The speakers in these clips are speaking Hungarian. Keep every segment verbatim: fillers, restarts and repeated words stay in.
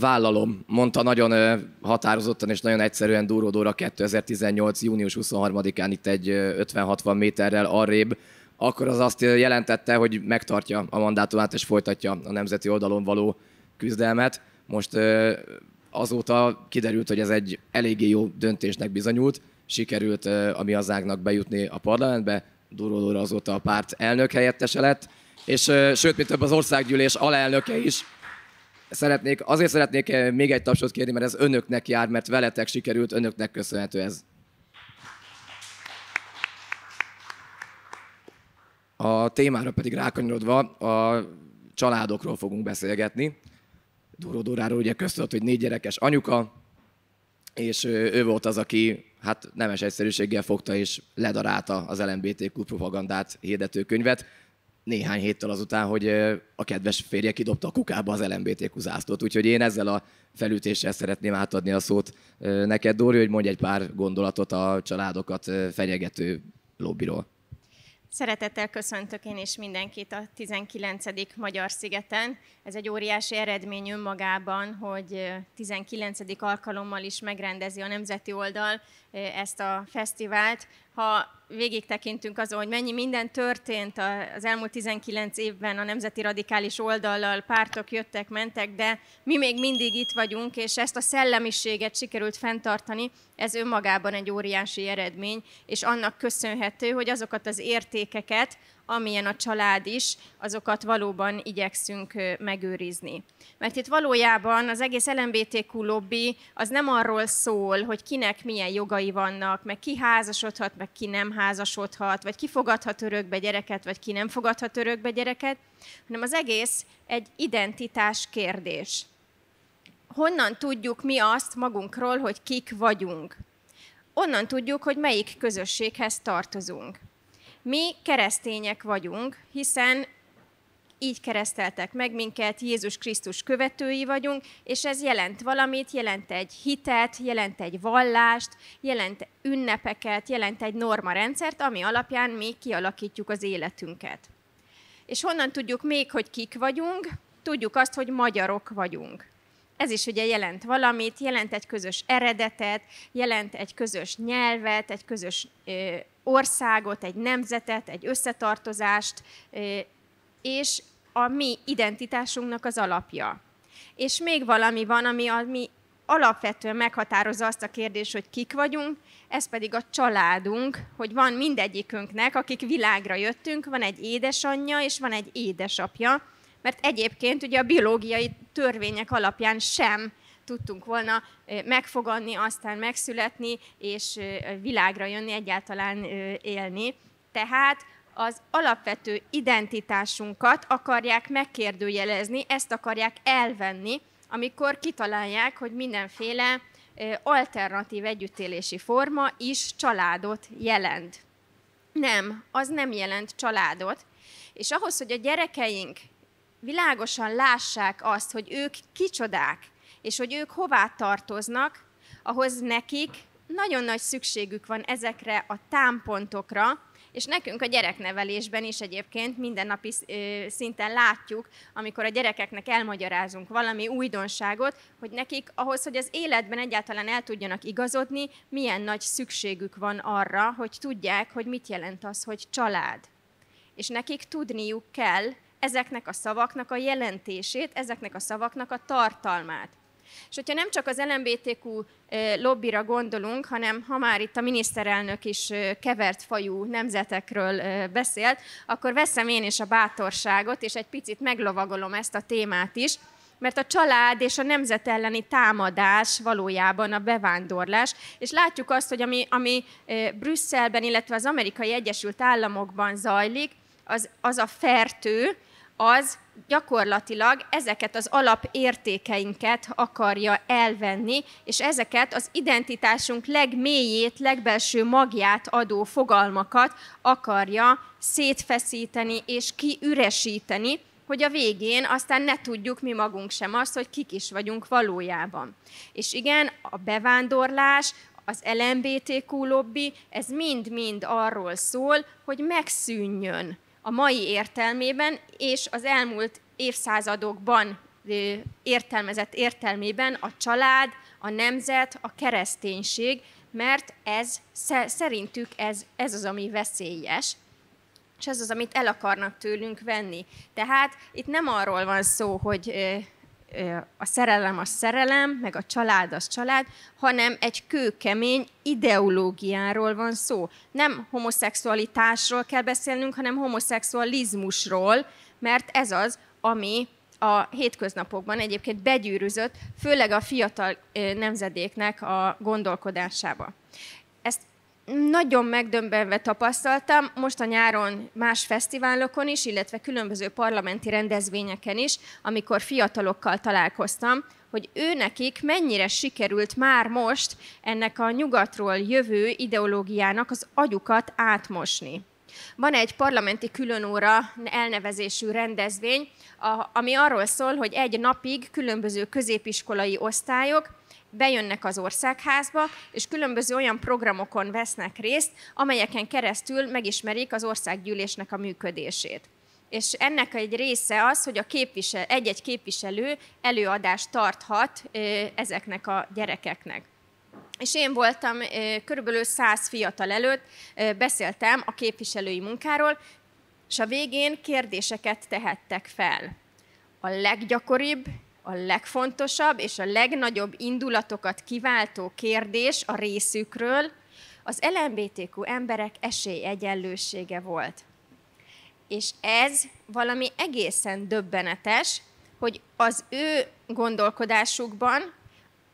vállalom, mondta nagyon határozottan és nagyon egyszerűen Dúró Dóra kétezer-tizennyolc június huszonharmadikán itt egy ötven-hatvan méterrel arrébb, akkor az azt jelentette, hogy megtartja a mandátumát és folytatja a nemzeti oldalon való küzdelmet. Most azóta kiderült, hogy ez egy eléggé jó döntésnek bizonyult, sikerült a Mi Hazánknak bejutni a parlamentbe, Dúró Dóra azóta a párt elnök helyettese lett, és sőt, mint több az országgyűlés alelnöke is. Szeretnék, azért szeretnék még egy tapsot kérni, mert ez önöknek jár, mert veletek sikerült, önöknek köszönhető ez. A témára pedig rákanyarodva a családokról fogunk beszélgetni. Dúró Dóráról ugye köztudott, hogy négy gyerekes anyuka, és ő volt az, aki hát nemes egyszerűséggel fogta és ledarálta az el em bé té kú propagandát hirdető könyvet. Néhány héttel azután, hogy a kedves férje kidobta a kukába az el em bé té kú zászlót. Úgyhogy én ezzel a felütéssel szeretném átadni a szót neked, Dóri, hogy mondj egy pár gondolatot a családokat fenyegető lobbiról. Szeretettel köszöntök én is mindenkit a tizenkilencedik Magyar Szigeten. Ez egy óriási eredmény önmagában, hogy tizenkilencedik alkalommal is megrendezi a Nemzeti Oldal ezt a fesztivált. Ha végig tekintünk azon, hogy mennyi minden történt az elmúlt tizenkilenc évben a nemzeti radikális oldallal, pártok jöttek, mentek, de mi még mindig itt vagyunk, és ezt a szellemiséget sikerült fenntartani, ez önmagában egy óriási eredmény, és annak köszönhető, hogy azokat az értékeket, amilyen a család is, azokat valóban igyekszünk megőrizni. Mert itt valójában az egész el em bé té kú lobby az nem arról szól, hogy kinek milyen jogai vannak, meg ki házasodhat, meg ki nem házasodhat, vagy ki fogadhat örökbe gyereket, vagy ki nem fogadhat örökbe gyereket, hanem az egész egy identitás kérdés. Honnan tudjuk mi azt magunkról, hogy kik vagyunk? Onnan tudjuk, hogy melyik közösséghez tartozunk. Mi keresztények vagyunk, hiszen így kereszteltek meg minket, Jézus Krisztus követői vagyunk, és ez jelent valamit, jelent egy hitet, jelent egy vallást, jelent ünnepeket, jelent egy normarendszert, ami alapján mi kialakítjuk az életünket. És honnan tudjuk még, hogy kik vagyunk? Tudjuk azt, hogy magyarok vagyunk. Ez is ugye jelent valamit, jelent egy közös eredetet, jelent egy közös nyelvet, egy közös ö, országot, egy nemzetet, egy összetartozást, ö, és a mi identitásunknak az alapja. És még valami van, ami, ami alapvetően meghatározza azt a kérdést, hogy kik vagyunk, ez pedig a családunk, hogy van mindegyikünknek, akik világra jöttünk, van egy édesanyja és van egy édesapja, mert egyébként ugye a biológiai törvények alapján sem tudtunk volna megfogadni, aztán megszületni, és világra jönni, egyáltalán élni. Tehát az alapvető identitásunkat akarják megkérdőjelezni, ezt akarják elvenni, amikor kitalálják, hogy mindenféle alternatív együttélési forma is családot jelent. Nem, az nem jelent családot. És ahhoz, hogy a gyerekeink világosan lássák azt, hogy ők kicsodák, és hogy ők hová tartoznak, ahhoz nekik nagyon nagy szükségük van ezekre a támpontokra, és nekünk a gyereknevelésben is egyébként mindennapi szinten látjuk, amikor a gyerekeknek elmagyarázunk valami újdonságot, hogy nekik ahhoz, hogy az életben egyáltalán el tudjanak igazodni, milyen nagy szükségük van arra, hogy tudják, hogy mit jelent az, hogy család. És nekik tudniuk kell ezeknek a szavaknak a jelentését, ezeknek a szavaknak a tartalmát. És hogyha nem csak az el em bé té kú lobbira gondolunk, hanem ha már itt a miniszterelnök is kevert fajú nemzetekről beszélt, akkor veszem én is a bátorságot, és egy picit meglovagolom ezt a témát is, mert a család és a nemzet elleni támadás valójában a bevándorlás, és látjuk azt, hogy ami, ami Brüsszelben, illetve az amerikai Egyesült Államokban zajlik, az, az a fertő, az gyakorlatilag ezeket az alapértékeinket akarja elvenni, és ezeket az identitásunk legmélyét, legbelső magját adó fogalmakat akarja szétfeszíteni és kiüresíteni, hogy a végén aztán ne tudjuk mi magunk sem azt, hogy kik is vagyunk valójában. És igen, a bevándorlás, az el em bé té kú lobby, ez mind-mind arról szól, hogy megszűnjön a mai értelmében és az elmúlt évszázadokban értelmezett értelmében a család, a nemzet, a kereszténység, mert ez szerintük ez, ez az, ami veszélyes, és ez az, amit el akarnak tőlünk venni. Tehát itt nem arról van szó, hogy a szerelem az szerelem, meg a család az család, hanem egy kőkemény ideológiáról van szó. Nem homoszexualitásról kell beszélnünk, hanem homoszexualizmusról, mert ez az, ami a hétköznapokban egyébként begyűrűzött, főleg a fiatal nemzedéknek a gondolkodásába. Ezt nagyon megdöbbenve tapasztaltam, most a nyáron más fesztiválokon is, illetve különböző parlamenti rendezvényeken is, amikor fiatalokkal találkoztam, hogy őnekik mennyire sikerült már most ennek a nyugatról jövő ideológiának az agyukat átmosni. Van egy parlamenti különóra elnevezésű rendezvény, ami arról szól, hogy egy napig különböző középiskolai osztályok bejönnek az országházba, és különböző olyan programokon vesznek részt, amelyeken keresztül megismerik az országgyűlésnek a működését. És ennek egy része az, hogy egy-egy képviselő előadást tarthat ezeknek a gyerekeknek. És én voltam körülbelül száz fiatal előtt, beszéltem a képviselői munkáról, és a végén kérdéseket tehettek fel. A leggyakoribb, a legfontosabb és a legnagyobb indulatokat kiváltó kérdés a részükről az el em bé té kú emberek esélyegyenlősége volt. És ez valami egészen döbbenetes, hogy az ő gondolkodásukban,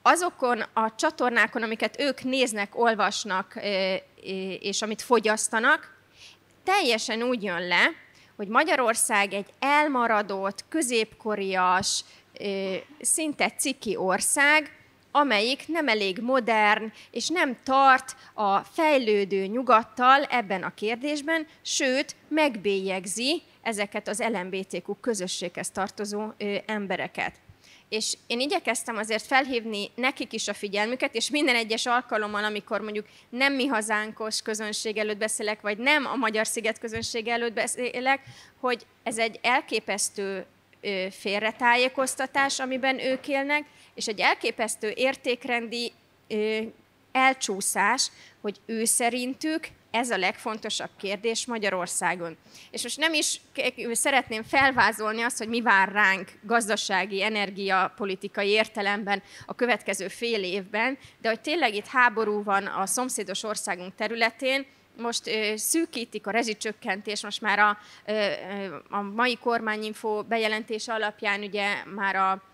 azokon a csatornákon, amiket ők néznek, olvasnak és amit fogyasztanak, teljesen úgy jön le, hogy Magyarország egy elmaradott, középkorias, szinte ciki ország, amelyik nem elég modern, és nem tart a fejlődő nyugattal ebben a kérdésben, sőt, megbélyegzi ezeket az el em bé té kú közösséghez tartozó embereket. És én igyekeztem azért felhívni nekik is a figyelmüket, és minden egyes alkalommal, amikor mondjuk nem Mi Hazánkos közönség előtt beszélek, vagy nem a Magyar Sziget közönség előtt beszélek, hogy ez egy elképesztő félretájékoztatás, amiben ők élnek, és egy elképesztő értékrendi elcsúszás, hogy ő szerintük ez a legfontosabb kérdés Magyarországon. És most nem is szeretném felvázolni azt, hogy mi vár ránk gazdasági, energiapolitikai értelemben a következő fél évben, de hogy tényleg itt háború van a szomszédos országunk területén, most szűkítik a rezsicsökkentést, most már a, a mai kormányinfó bejelentése alapján ugye már a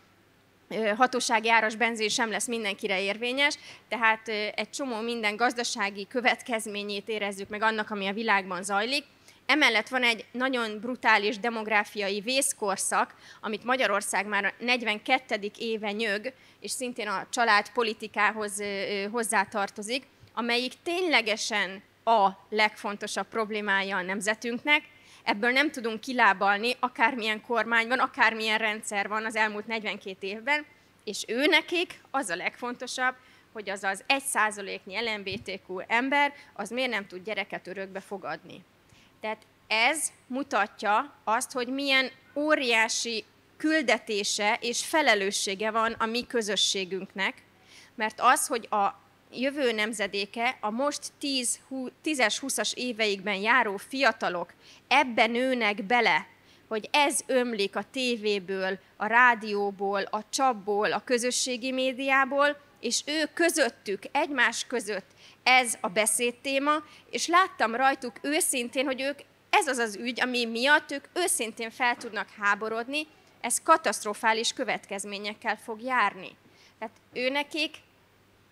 hatósági áras benzin sem lesz mindenkire érvényes, tehát egy csomó minden gazdasági következményét érezzük meg annak, ami a világban zajlik. Emellett van egy nagyon brutális demográfiai vészkorszak, amit Magyarország már negyvenkettedik éve nyög, és szintén a családpolitikához hozzátartozik, amelyik ténylegesen a legfontosabb problémája a nemzetünknek. Ebből nem tudunk kilábalni, akármilyen kormány van, akármilyen rendszer van az elmúlt negyvenkét évben, és ő nekik az a legfontosabb, hogy az az egy százaléknyi el em bé té kú ember, az miért nem tud gyereket örökbe fogadni. Tehát ez mutatja azt, hogy milyen óriási küldetése és felelőssége van a mi közösségünknek, mert az, hogy a jövő nemzedéke, a most tízes, húszas éveikben járó fiatalok ebben nőnek bele, hogy ez ömlik a tévéből, a rádióból, a csapból, a közösségi médiából, és ő közöttük, egymás között ez a beszédtéma, és láttam rajtuk őszintén, hogy ők ez az az ügy, ami miatt ők őszintén fel tudnak háborodni, ez katasztrofális következményekkel fog járni. Tehát őnekik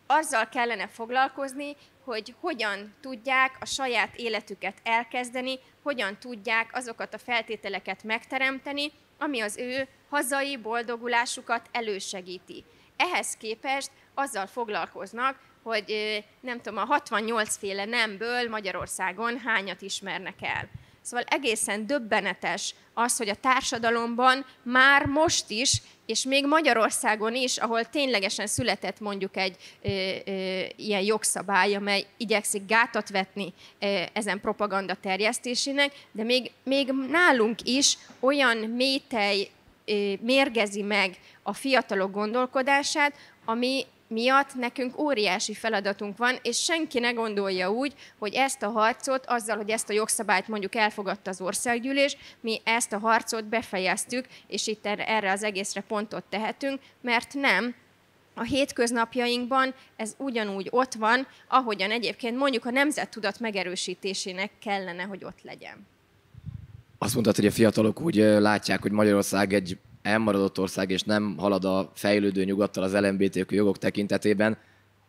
azzal kellene foglalkozni, hogy hogyan tudják a saját életüket elkezdeni, hogyan tudják azokat a feltételeket megteremteni, ami az ő hazai boldogulásukat elősegíti. Ehhez képest azzal foglalkoznak, hogy nem tudom, a hatvannyolc féle nemből Magyarországon hányat ismernek el. Szóval egészen döbbenetes az, hogy a társadalomban már most is, és még Magyarországon is, ahol ténylegesen született mondjuk egy ö, ö, ilyen jogszabály, amely igyekszik gátat vetni ö, ezen propaganda terjesztésének, de még, még nálunk is olyan mélytej mérgezi meg a fiatalok gondolkodását, ami miatt nekünk óriási feladatunk van, és senki ne gondolja úgy, hogy ezt a harcot, azzal, hogy ezt a jogszabályt mondjuk elfogadta az országgyűlés, mi ezt a harcot befejeztük, és itt erre az egészre pontot tehetünk, mert nem. A hétköznapjainkban ez ugyanúgy ott van, ahogyan egyébként mondjuk a nemzettudat megerősítésének kellene, hogy ott legyen. Azt mondtad, hogy a fiatalok úgy látják, hogy Magyarország egy elmaradott ország, és nem halad a fejlődő nyugattal az el em bé té kú jogok tekintetében.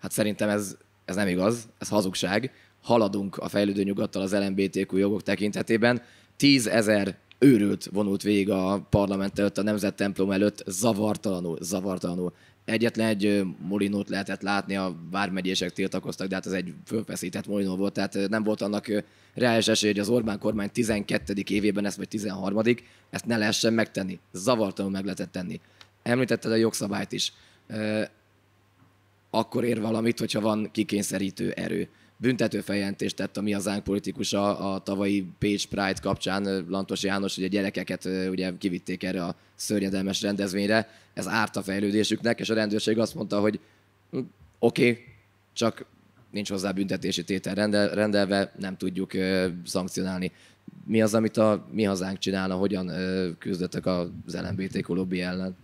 Hát szerintem ez, ez nem igaz, ez hazugság. Haladunk a fejlődő nyugattal az el em bé té kú jogok tekintetében. Tízezer őrült vonult végig a parlament előtt, a nemzettemplom előtt, zavartalanul, zavartalanul. Egyetlen egy molinót lehetett látni, a vármegyések tiltakoztak, de hát ez egy fölfeszített molinó volt, tehát nem volt annak reális esély, hogy az Orbán kormány tizenkettedik évében ezt, vagy tizenharmadik ezt ne lehessen megtenni. Zavartalanul meg lehetett tenni. Említetted a jogszabályt is. Akkor ér valamit, hogyha van kikényszerítő erő. Büntető feljelentést tett a Mi Hazánk politikusa a tavalyi Pécs Pride kapcsán, Lantos János, hogy a gyerekeket ugye kivitték erre a szörnyedelmes rendezvényre, ez árt a fejlődésüknek, és a rendőrség azt mondta, hogy oké, okay, csak nincs hozzá büntetési tétel rendel, rendelve, nem tudjuk ö, szankcionálni. Mi az, amit a Mi Hazánk csinálna, hogyan ö, küzdöttek az el em bé té kú lobby ellen?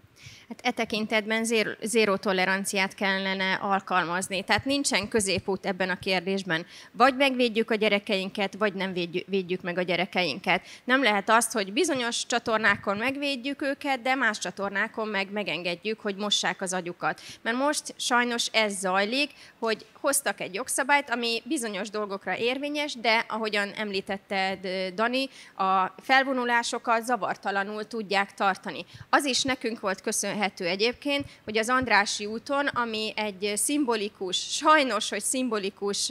Hát e tekintetben zéro, zéro toleranciát kellene alkalmazni. Tehát nincsen középút ebben a kérdésben. Vagy megvédjük a gyerekeinket, vagy nem védjük, védjük meg a gyerekeinket. Nem lehet azt, hogy bizonyos csatornákon megvédjük őket, de más csatornákon meg megengedjük, hogy mossák az agyukat. Mert most sajnos ez zajlik, hogy hoztak egy jogszabályt, ami bizonyos dolgokra érvényes, de ahogyan említetted, Dani, a felvonulásokat zavartalanul tudják tartani. Az is nekünk volt köszönhető egyébként, hogy az Andrássy úton, ami egy szimbolikus, sajnos, hogy szimbolikus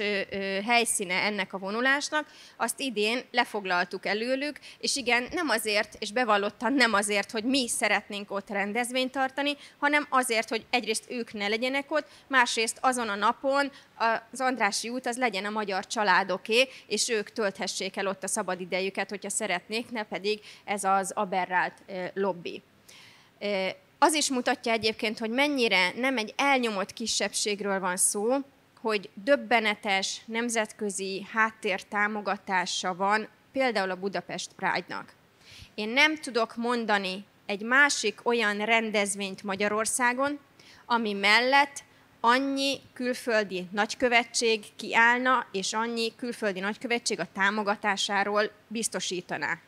helyszíne ennek a vonulásnak, azt idén lefoglaltuk előlük, és igen, nem azért, és bevallottan nem azért, hogy mi szeretnénk ott rendezvényt tartani, hanem azért, hogy egyrészt ők ne legyenek ott, másrészt azon a napon az Andrássy út az legyen a magyar családoké, és ők tölthessék el ott a szabadidejüket, hogyha szeretnék, ne pedig ez az aberrált lobby. Az is mutatja egyébként, hogy mennyire nem egy elnyomott kisebbségről van szó, hogy döbbenetes nemzetközi háttértámogatása van például a Budapest Pride-nak. Én nem tudok mondani egy másik olyan rendezvényt Magyarországon, ami mellett annyi külföldi nagykövetség kiállna, és annyi külföldi nagykövetség a támogatásáról biztosítaná.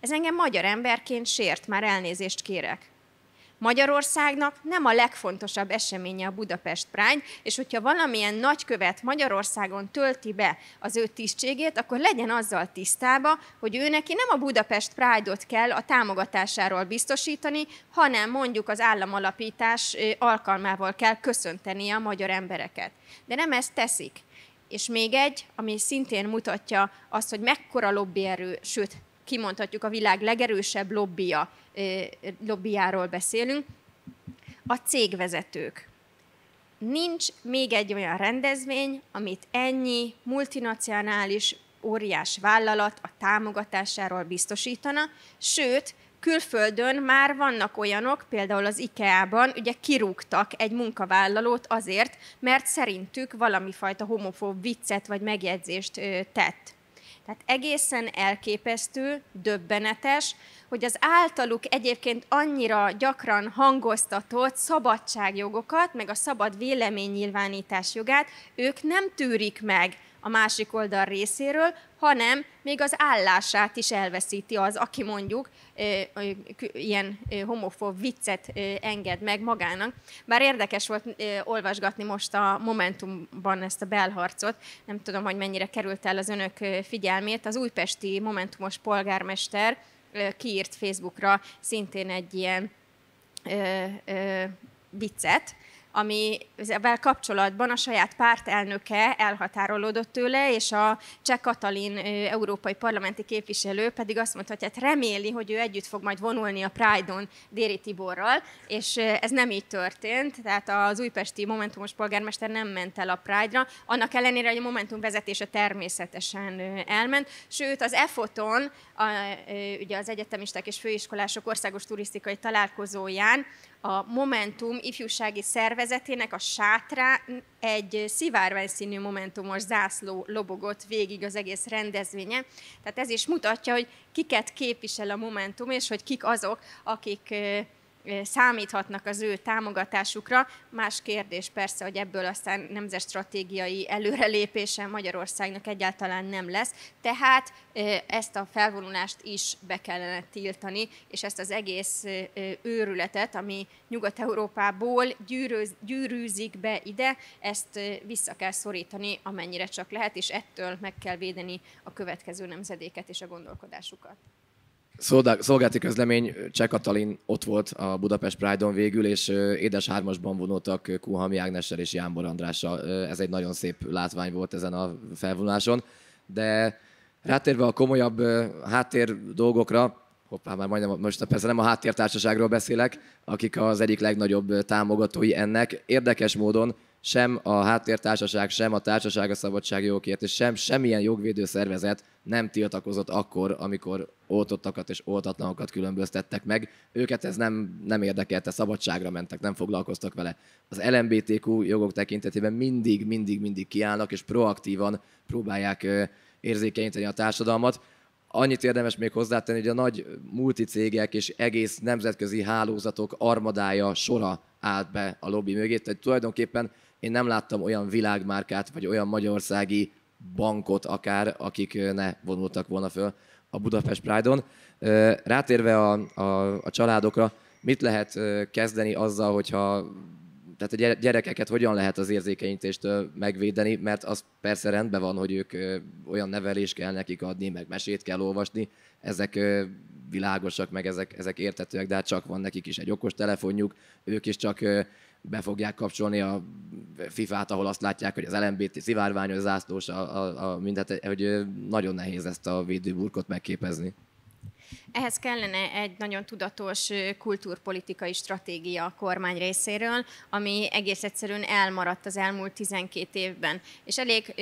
Ez engem magyar emberként sért, már elnézést kérek. Magyarországnak nem a legfontosabb eseménye a Budapest Pride, és hogyha valamilyen nagykövet Magyarországon tölti be az ő tisztségét, akkor legyen azzal tisztába, hogy ő neki nem a Budapest Pride-ot kell a támogatásáról biztosítani, hanem mondjuk az államalapítás alkalmával kell köszöntenie a magyar embereket. De nem ezt teszik. És még egy, ami szintén mutatja azt, hogy mekkora lobbyerő, sőt, kimondhatjuk, a világ legerősebb lobbija, lobbiáról beszélünk, a cégvezetők. Nincs még egy olyan rendezvény, amit ennyi multinacionális óriás vállalat a támogatásáról biztosítana, sőt, külföldön már vannak olyanok, például az IKEA-ban ugye kirúgtak egy munkavállalót azért, mert szerintük valamifajta homofób viccet vagy megjegyzést tett. Tehát egészen elképesztő, döbbenetes, hogy az általuk egyébként annyira gyakran hangoztatott szabadságjogokat, meg a szabad véleménynyilvánítás jogát, ők nem tűrik meg a másik oldal részéről, hanem még az állását is elveszíti az, aki mondjuk ilyen homofób viccet enged meg magának. Bár érdekes volt olvasgatni most a Momentumban ezt a belharcot, nem tudom, hogy mennyire került el az önök figyelmét, az újpesti Momentumos polgármester kiírt Facebookra szintén egy ilyen ö, ö, viccet, amivel kapcsolatban a saját pártelnöke elhatárolódott tőle, és a Cseh Katalin európai parlamenti képviselő pedig azt mondta, hogy hát reméli, hogy ő együtt fog majd vonulni a Pride-on Déri Tiborral, és ez nem így történt, tehát az újpesti Momentumos polgármester nem ment el a Pride-ra, annak ellenére, hogy a Momentum vezetése természetesen elment, sőt az EFOT-on, ugye az egyetemisták és főiskolások országos turisztikai találkozóján a Momentum ifjúsági szervezetének a sátrán egy szivárványszínű momentumos zászló lobogott végig az egész rendezvényen. Tehát ez is mutatja, hogy kiket képvisel a Momentum, és hogy kik azok, akik számíthatnak az ő támogatásukra. Más kérdés persze, hogy ebből aztán nemzetstratégiai előrelépése Magyarországnak egyáltalán nem lesz. Tehát ezt a felvonulást is be kellene tiltani, és ezt az egész őrületet, ami Nyugat-Európából gyűröz, gyűrűzik be ide, ezt vissza kell szorítani, amennyire csak lehet, és ettől meg kell védeni a következő nemzedéket és a gondolkodásukat. Szolgálati közlemény, Cseh Katalin ott volt a Budapest Pride-on végül, és édes hármasban vonultak Kuhalmi Ágnessel és Jánbor Andrással. Ez egy nagyon szép látvány volt ezen a felvonuláson. De rátérve a komolyabb háttér dolgokra, hoppá, már majdnem, most persze nem a háttértársaságról beszélek, akik az egyik legnagyobb támogatói ennek. Érdekes módon sem a háttértársaság, sem a társaság a szabadságjogokért, és sem semmilyen jogvédő szervezet nem tiltakozott akkor, amikor oltottakat és oltatlanokat különböztettek meg. Őket ez nem, nem érdekelte, szabadságra mentek, nem foglalkoztak vele. Az el em bé té kú jogok tekintetében mindig, mindig, mindig kiállnak, és proaktívan próbálják érzékenyíteni a társadalmat. Annyit érdemes még hozzátenni, hogy a nagy multicégek és egész nemzetközi hálózatok armadája, sora állt be a lobby mögé. Tehát tulajdonképpen én nem láttam olyan világmárkát, vagy olyan magyarországi bankot akár, akik ne vonultak volna föl a Budapest Pride-on. Rátérve a, a, a családokra, mit lehet kezdeni azzal, hogyha tehát a gyerekeket hogyan lehet az érzékenyítéstől megvédeni, mert az persze rendben van, hogy ők olyan nevelést kell nekik adni, meg mesét kell olvasni, ezek világosak, meg ezek, ezek érthetőek, de hát csak van nekik is egy okos telefonjuk, ők is csak be fogják kapcsolni a fifát, ahol azt látják, hogy az el em bé té szivárványos zászlós, a, a, a mindent, hogy nagyon nehéz ezt a védőburkot megképezni. Ehhez kellene egy nagyon tudatos kultúrpolitikai stratégia a kormány részéről, ami egész egyszerűen elmaradt az elmúlt tizenkét évben. És elég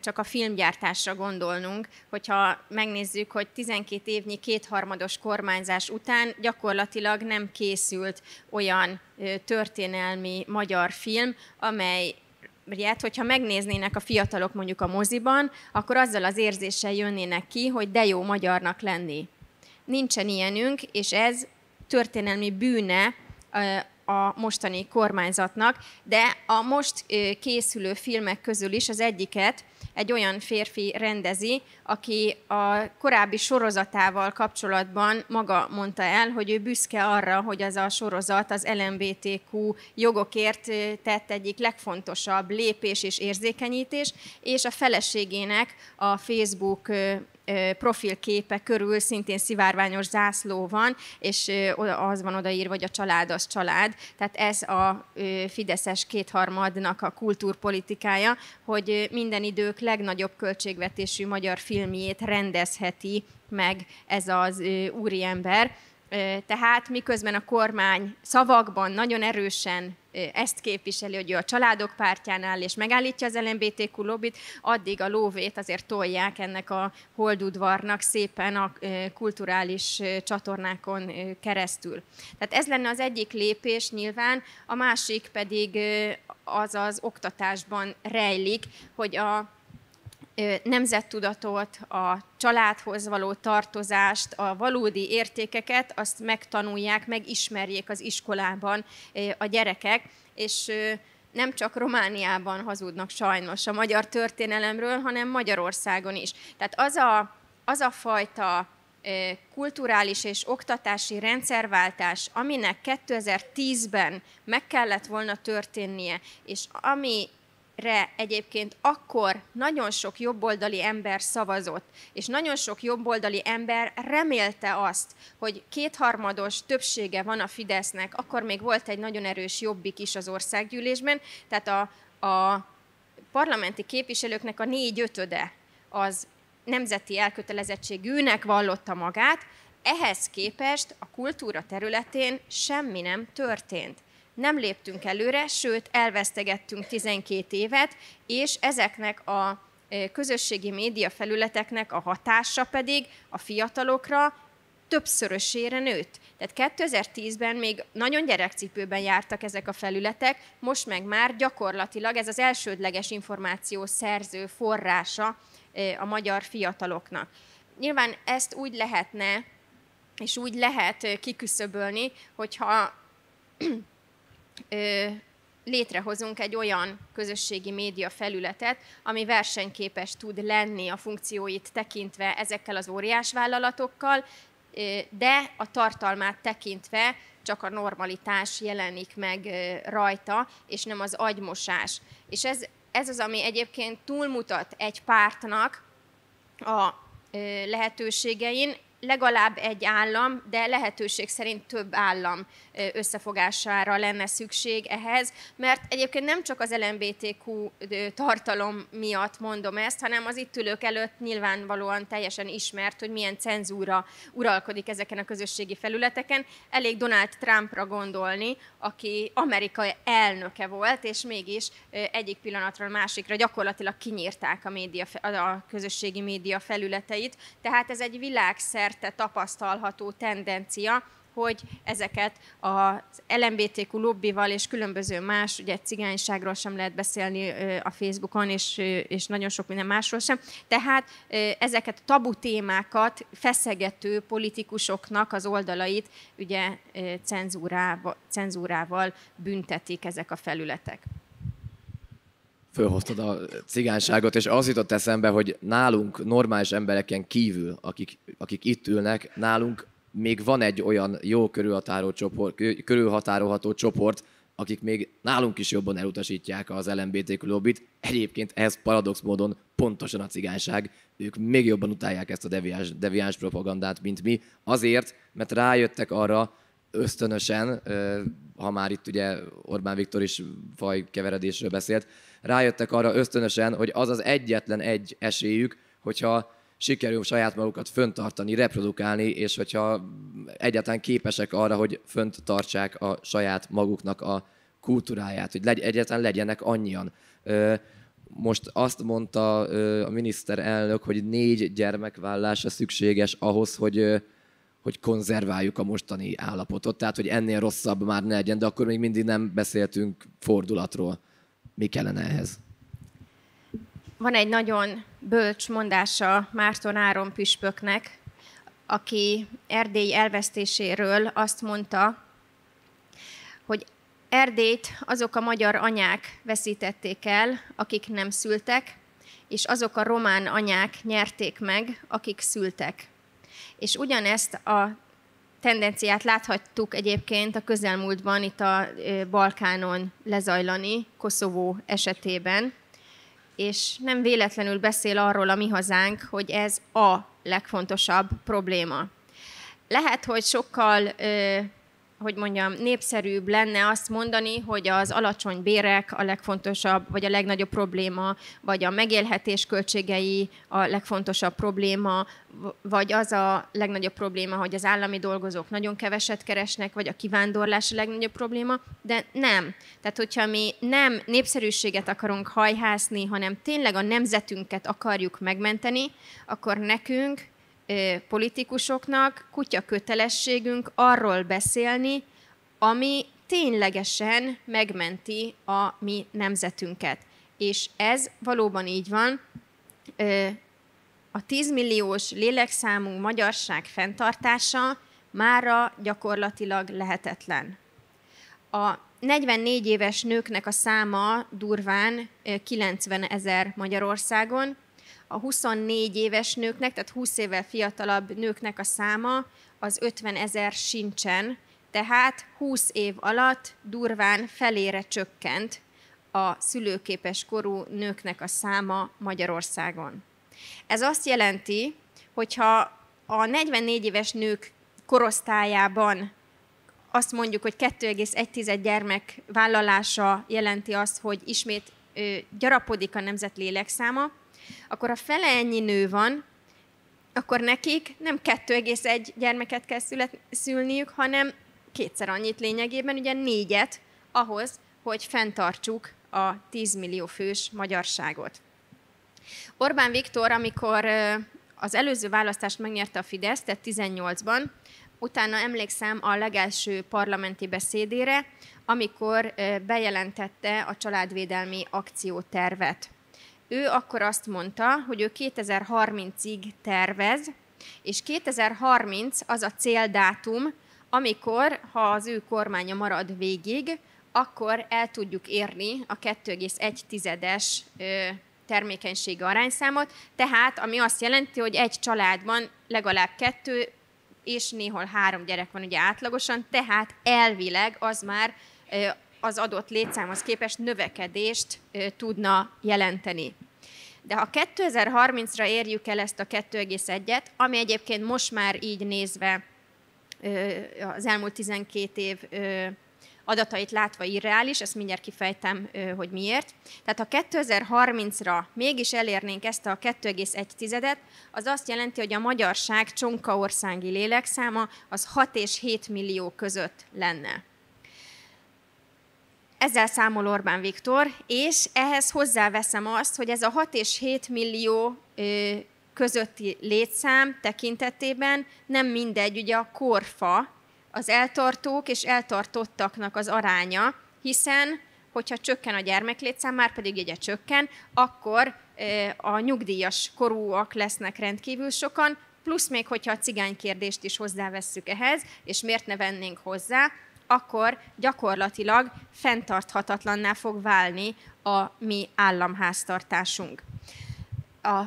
csak a filmgyártásra gondolnunk, hogyha megnézzük, hogy tizenkét évnyi kétharmados kormányzás után gyakorlatilag nem készült olyan történelmi magyar film, amely mert hogyha megnéznének a fiatalok mondjuk a moziban, akkor azzal az érzéssel jönnének ki, hogy de jó magyarnak lenni. Nincsen ilyenünk, és ez történelmi bűne a mostani kormányzatnak, de a most készülő filmek közül is az egyiket egy olyan férfi rendezi, aki a korábbi sorozatával kapcsolatban maga mondta el, hogy ő büszke arra, hogy ez a sorozat az el em bé té kú jogokért tett egyik legfontosabb lépés és érzékenyítés, és a feleségének a Facebook profilképe körül szintén szivárványos zászló van, és az van odaírva, hogy a család az család. Tehát ez a fideszes kétharmadnak a kultúrpolitikája, hogy minden idők legnagyobb költségvetésű magyar filmjét rendezheti meg ez az úriember. Tehát miközben a kormány szavakban nagyon erősen ezt képviseli, hogy ő a családok pártjánál és megállítja az el em bé té kú lobbit, addig a lóvét azért tolják ennek a holdudvarnak szépen a kulturális csatornákon keresztül. Tehát ez lenne az egyik lépés nyilván, a másik pedig az az oktatásban rejlik, hogy a nemzettudatot, a családhoz való tartozást, a valódi értékeket, azt megtanulják, megismerjék az iskolában a gyerekek, és nem csak Romániában hazudnak sajnos a magyar történelemről, hanem Magyarországon is. Tehát az a, az a fajta kulturális és oktatási rendszerváltás, aminek kétezer-tízben meg kellett volna történnie, és ami re egyébként akkor nagyon sok jobboldali ember szavazott, és nagyon sok jobboldali ember remélte azt, hogy kétharmados többsége van a Fidesznek, akkor még volt egy nagyon erős jobbik is az országgyűlésben, tehát a, a parlamenti képviselőknek a négy ötöde az nemzeti elkötelezettségűnek vallotta magát, ehhez képest a kultúra területén semmi nem történt. Nem léptünk előre, sőt, elvesztegettünk tizenkét évet, és ezeknek a közösségi média felületeknek a hatása pedig a fiatalokra többszörösére nőtt. Tehát kétezer-tízben még nagyon gyerekcipőben jártak ezek a felületek, most meg már gyakorlatilag ez az elsődleges információszerző forrása a magyar fiataloknak. Nyilván ezt úgy lehetne, és úgy lehet kiküszöbölni, hogyha létrehozunk egy olyan közösségi média felületet, ami versenyképes tud lenni a funkcióit tekintve ezekkel az óriás vállalatokkal, de a tartalmát tekintve csak a normalitás jelenik meg rajta, és nem az agymosás. És ez, ez az, ami egyébként túlmutat egy pártnak a lehetőségein, legalább egy állam, de lehetőség szerint több állam összefogására lenne szükség ehhez, mert egyébként nem csak az el em bé té kú tartalom miatt mondom ezt, hanem az itt ülők előtt nyilvánvalóan teljesen ismert, hogy milyen cenzúra uralkodik ezeken a közösségi felületeken. Elég Donald Trumpra gondolni, aki Amerika elnöke volt, és mégis egyik pillanatról másikra gyakorlatilag kinyírták a, média, a közösségi média felületeit. Tehát ez egy világszerte tapasztalható tendencia, hogy ezeket az el em bé té kú lobbival és különböző más, ugye cigányságról sem lehet beszélni a Facebookon, és, és nagyon sok minden másról sem, tehát ezeket tabu témákat feszegető politikusoknak az oldalait ugye cenzúrával, cenzúrával büntetik ezek a felületek. Fölhoztad a cigányságot, és az jutott eszembe, hogy nálunk normális embereken kívül, akik, akik itt ülnek, nálunk még van egy olyan jó körülhatárolható csoport, akik még nálunk is jobban elutasítják az el em bé té kú lobbit. Egyébként ez paradox módon pontosan a cigányság. Ők még jobban utálják ezt a deviáns, deviáns propagandát, mint mi. Azért, mert rájöttek arra, ösztönösen, ha már itt ugye Orbán Viktor is fajkeveredésről beszélt, rájöttek arra ösztönösen, hogy az az egyetlen egy esélyük, hogyha sikerül saját magukat föntartani, reprodukálni, és hogyha egyáltalán képesek arra, hogy fönt tartsák a saját maguknak a kultúráját, hogy legy- egyáltalán legyenek annyian. Most azt mondta a miniszterelnök, hogy négy gyermekvállása szükséges ahhoz, hogy hogy konzerváljuk a mostani állapotot, tehát hogy ennél rosszabb már ne legyen, de akkor még mindig nem beszéltünk fordulatról. Mi kellene ehhez? Van egy nagyon bölcs mondása Márton Áron püspöknek, aki Erdély elvesztéséről azt mondta, hogy Erdélyt azok a magyar anyák veszítették el, akik nem szültek, és azok a román anyák nyerték meg, akik szültek. És ugyanezt a tendenciát láthattuk egyébként a közelmúltban itt a Balkánon lezajlani, Koszovó esetében, és nem véletlenül beszél arról a Mi Hazánk, hogy ez a legfontosabb probléma. Lehet, hogy sokkal, hogy mondjam, népszerűbb lenne azt mondani, hogy az alacsony bérek a legfontosabb, vagy a legnagyobb probléma, vagy a megélhetés költségei a legfontosabb probléma, vagy az a legnagyobb probléma, hogy az állami dolgozók nagyon keveset keresnek, vagy a kivándorlás a legnagyobb probléma, de nem. Tehát, hogyha mi nem népszerűséget akarunk hajhászni, hanem tényleg a nemzetünket akarjuk megmenteni, akkor nekünk, politikusoknak kutya kötelességünk arról beszélni, ami ténylegesen megmenti a mi nemzetünket. És ez valóban így van. A tízmilliós lélekszámú magyarság fenntartása mára gyakorlatilag lehetetlen. A negyvennégy éves nőknek a száma durván kilencven ezer Magyarországon, a huszonnégy éves nőknek, tehát húsz évvel fiatalabb nőknek a száma az ötven ezer sincsen, tehát húsz év alatt durván felére csökkent a szülőképes korú nőknek a száma Magyarországon. Ez azt jelenti, hogyha a negyvennégy éves nők korosztályában azt mondjuk, hogy kettő egész egy gyermek vállalása jelenti azt, hogy ismét gyarapodik a nemzet lélekszáma, akkor a fele ennyi nő van, akkor nekik nem kettő egész egy gyermeket kell szület, szülniük, hanem kétszer annyit lényegében, ugye négyet ahhoz, hogy fenntartsuk a tíz millió fős magyarságot. Orbán Viktor, amikor az előző választást megnyerte a Fidesz, tehát tizennyolcban, utána emlékszem a legelső parlamenti beszédére, amikor bejelentette a családvédelmi akciótervet. Ő akkor azt mondta, hogy ő kétezer-harmincig tervez, és kétezer-harminc az a céldátum, amikor, ha az ő kormánya marad végig, akkor el tudjuk érni a kettő egész egy tizedes termékenységi arányszámot, tehát ami azt jelenti, hogy egy családban legalább kettő és néhol három gyerek van ugye átlagosan, tehát elvileg az már az adott létszámhoz képest növekedést tudna jelenteni. De ha kétezer-harmincra érjük el ezt a kettő egész egyet, ami egyébként most már így nézve az elmúlt tizenkét év adatait látva irreális, ezt mindjárt kifejtem, hogy miért. Tehát ha kétezer-harmincra mégis elérnénk ezt a kettő egész egy tizedet, az azt jelenti, hogy a magyarság csonkaországi lélekszáma az hat és hét millió között lenne. Ezzel számol Orbán Viktor, és ehhez hozzáveszem azt, hogy ez a hat és hét millió közötti létszám tekintetében nem mindegy, ugye a korfa, az eltartók és eltartottaknak az aránya, hiszen, hogyha csökken a gyermeklétszám, már pedig ugye csökken, akkor a nyugdíjas korúak lesznek rendkívül sokan, plusz még, hogyha a cigánykérdést is hozzávesszük ehhez, és miért ne vennénk hozzá, akkor gyakorlatilag fenntarthatatlanná fog válni a mi államháztartásunk. A,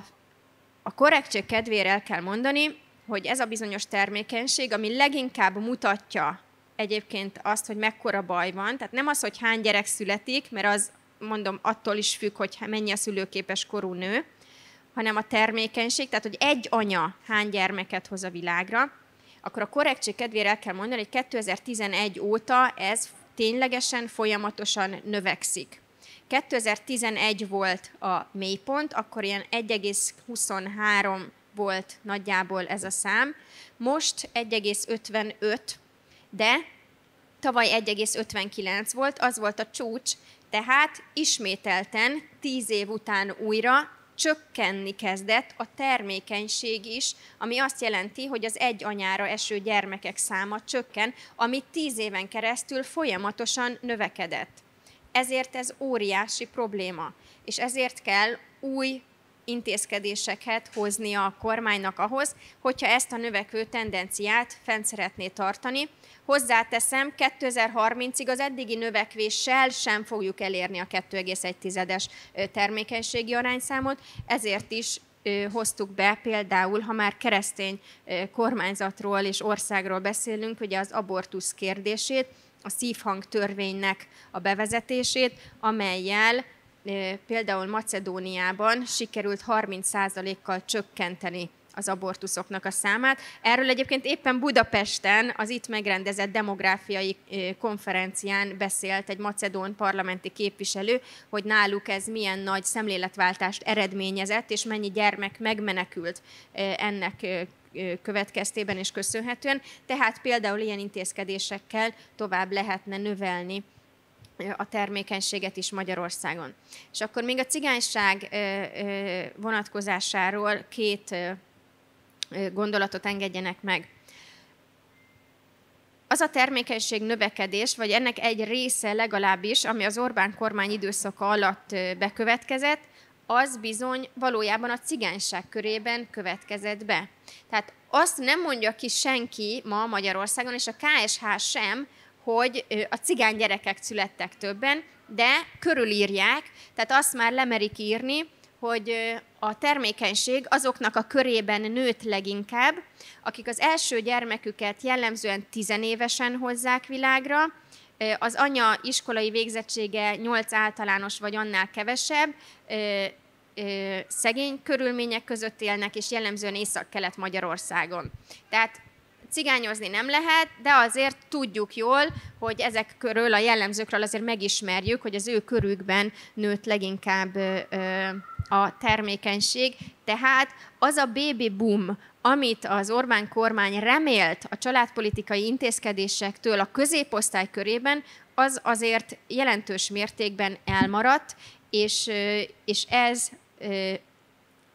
a korrektség kedvére el kell mondani, hogy ez a bizonyos termékenység, ami leginkább mutatja egyébként azt, hogy mekkora baj van, tehát nem az, hogy hány gyerek születik, mert az, mondom, attól is függ, hogy mennyi a szülőképes korú nő, hanem a termékenység, tehát hogy egy anya hány gyermeket hoz a világra, akkor a korrektség kedvére el kell mondani, hogy kétezer-tizenegy óta ez ténylegesen folyamatosan növekszik. kétezer-tizenegy volt a mélypont, akkor ilyen egy egész huszonhárom volt nagyjából ez a szám, most egy egész ötvenöt, de tavaly egy egész ötvenkilenc volt, az volt a csúcs, tehát ismételten tíz év után újra csökkenni kezdett a termékenység is, ami azt jelenti, hogy az egy anyára eső gyermekek száma csökken, ami tíz éven keresztül folyamatosan növekedett. Ezért ez óriási probléma, és ezért kell új intézkedéseket hoznia a kormánynak ahhoz, hogyha ezt a növekvő tendenciát fent szeretné tartani. Hozzáteszem, kétezer-harmincig az eddigi növekvéssel sem fogjuk elérni a kettő egész egy tizedes termékenységi arányszámot, ezért is hoztuk be például, ha már keresztény kormányzatról és országról beszélünk, ugye az abortusz kérdését, a szívhangtörvénynek a bevezetését, amellyel például Macedóniában sikerült harminc százalékkal csökkenteni az abortuszoknak a számát. Erről egyébként éppen Budapesten az itt megrendezett demográfiai konferencián beszélt egy macedón parlamenti képviselő, hogy náluk ez milyen nagy szemléletváltást eredményezett, és mennyi gyermek megmenekült ennek következtében és köszönhetően. Tehát például ilyen intézkedésekkel tovább lehetne növelni a termékenységet is Magyarországon. És akkor még a cigányság vonatkozásáról két gondolatot engedjenek meg. Az a termékenység növekedés, vagy ennek egy része legalábbis, ami az Orbán kormány időszaka alatt bekövetkezett, az bizony valójában a cigányság körében következett be. Tehát azt nem mondja ki senki ma Magyarországon, és a ká es há sem, hogy a cigány gyerekek születtek többen, de körülírják, tehát azt már lemerik írni, hogy a termékenység azoknak a körében nőtt leginkább, akik az első gyermeküket jellemzően tizenévesen hozzák világra, az anya iskolai végzettsége nyolc általános vagy annál kevesebb, szegény körülmények között élnek, és jellemzően Észak-Kelet-Magyarországon. Tehát cigányozni nem lehet, de azért tudjuk jól, hogy ezek körül a jellemzőkről azért megismerjük, hogy az ő körükben nőtt leginkább a termékenység. Tehát az a baby boom, amit az Orbán kormány remélt a családpolitikai intézkedésektől a középosztály körében, az azért jelentős mértékben elmaradt, és, és ez...